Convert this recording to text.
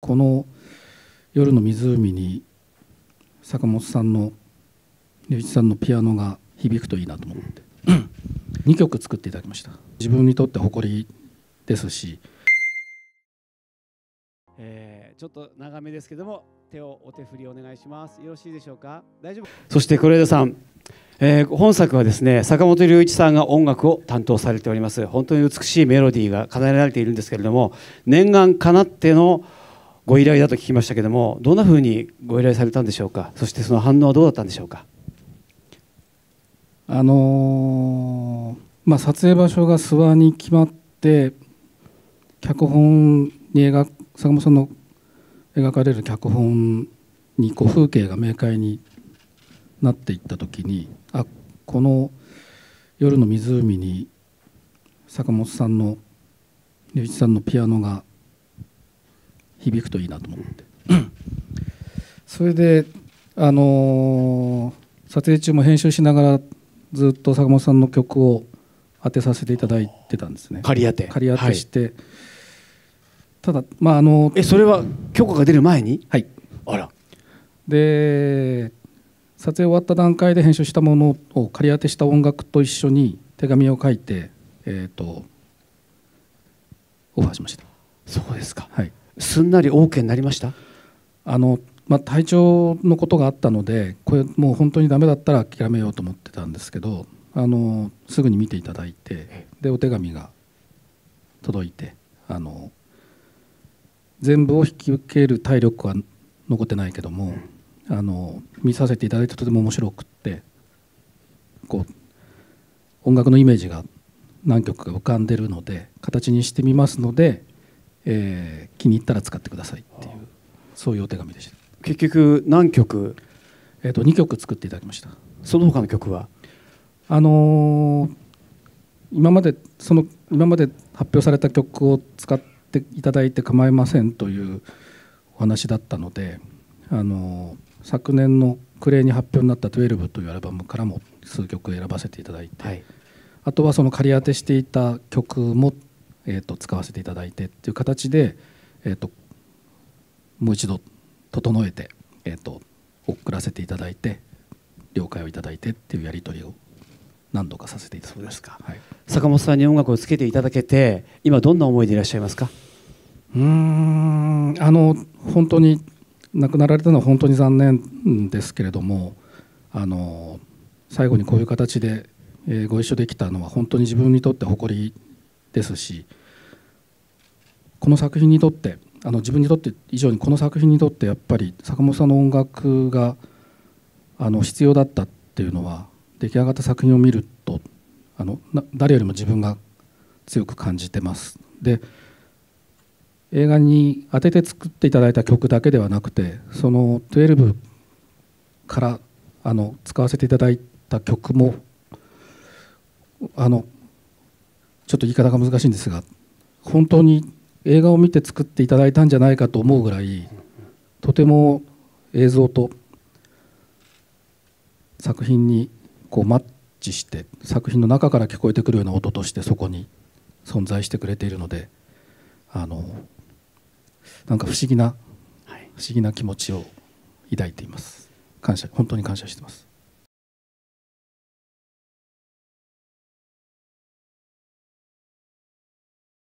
この夜の湖に坂本さんの龍一さんのピアノが響くといいなと思って2曲作っていただきました。自分にとって誇りですし、ちょっと長めですけども手をお手振りお願いします。よろしいでしょうか。大丈夫。そして是枝さん、本作はですね、坂本龍一さんが音楽を担当されております。本当に美しいメロディーが奏でられているんですけれども、念願かなってのご依頼だと聞きましたけれども、どんなふうにご依頼されたんでしょうか。そしてその反応はどうだったんでしょうか。撮影場所が諏訪に決まって、脚本に坂本さんの描かれる脚本にこう風景が明快になっていった時に、あ、この夜の湖に坂本さんの龍一さんのピアノが響くといいなと思ってそれで撮影中も編集しながらずっと坂本さんの曲を当てさせていただいてたんですね。借り当てして、はい、ただそれは許可が出る前に、はい、あらで撮影終わった段階で編集したものを借り当てした音楽と一緒に手紙を書いて、オファーしました。そうですか、はい。すんなり OK になりました。体調のことがあったので、これもう本当にダメだったら諦めようと思ってたんですけど、すぐに見ていただいて、でお手紙が届いて、全部を引き受ける体力は残ってないけども、見させていただいてとても面白くって、こう音楽のイメージが何曲か浮かんでるので形にしてみますので、気に入ったら使ってくださいっていう、そういうお手紙でした。結局何曲？2曲作っていただきました。その他の曲は今まで発表された曲を使っていただいて構いませんというお話だったので、昨年の暮れに発表になった「12」というアルバムからも数曲選ばせていただいて、はい、あとはその借り当てしていた曲も使わせていただいてっていう形で、もう一度整えて、送らせていただいて了解をいただいてっていうやり取りを何度かさせていただきました。はい、坂本さんに音楽をつけていただけて今どんな思いでいらっしゃいますか。本当に亡くなられたのは本当に残念ですけれども、最後にこういう形でご一緒できたのは本当に自分にとって誇りですし、この作品にとって自分にとって以上にこの作品にとってやっぱり坂本さんの音楽が必要だったっていうのは、出来上がった作品を見ると誰よりも自分が強く感じてます。で映画に当てて作っていただいた曲だけではなくて、その12から使わせていただいた曲もちょっと言い方が難しいんですが、本当に映画を見て作っていただいたんじゃないかと思うぐらい、とても映像と作品にこうマッチして、作品の中から聞こえてくるような音としてそこに存在してくれているので、なんか不思議な気持ちを抱いています。感謝、本当に感謝してます。